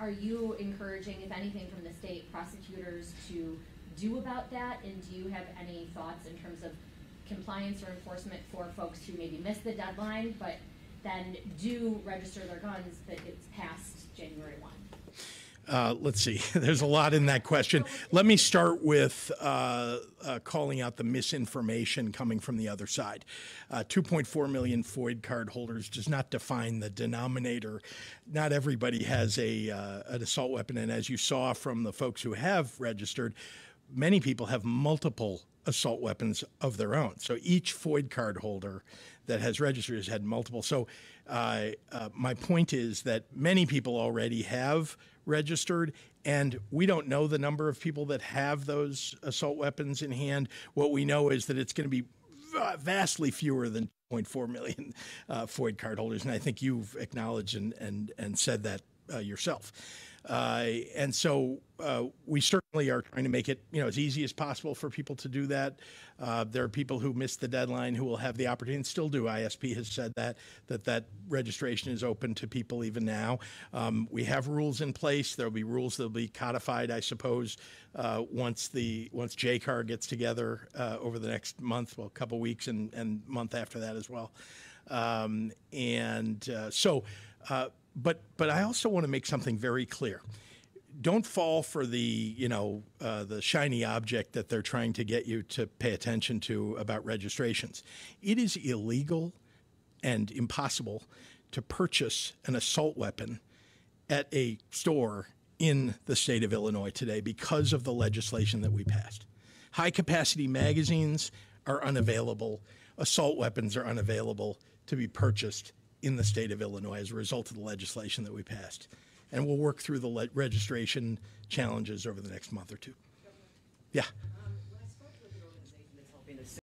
Are you encouraging, if anything, from the state prosecutors to do about that? And do you have any thoughts in terms of compliance or enforcement for folks who maybe miss the deadline, but then do register their guns that it's past January 1? Let's see. There's a lot in that question. Let me start with calling out the misinformation coming from the other side. 2.4 million FOID card holders does not define the denominator. Not everybody has an assault weapon, and as you saw from the folks who have registered, many people have multiple assault weapons of their own. So each FOID card holder that has registered has had multiple. So my point is that many people already have registered, and we don't know the number of people that have those assault weapons in hand. What we know is that it's going to be vastly fewer than 2.4 million FOID card holders, and I think you've acknowledged and said that yourself. And so we certainly are trying to make it, you know, as easy as possible for people to do that. There are people who missed the deadline who will have the opportunity and still do. ISP has said that registration is open to people even now. We have rules in place. There'll be rules that'll be codified, I suppose, once JCAR gets together over the next month, well, a couple weeks and month after that as well. But I also want to make something very clear. Don't fall for the shiny object that they're trying to get you to pay attention to about registrations. It is illegal and impossible to purchase an assault weapon at a store in the state of Illinois today because of the legislation that we passed. High-capacity magazines are unavailable. Assault weapons are unavailable to be purchased in the state of Illinois as a result of the legislation that we passed. And we'll work through the registration challenges over the next month or two. Yeah.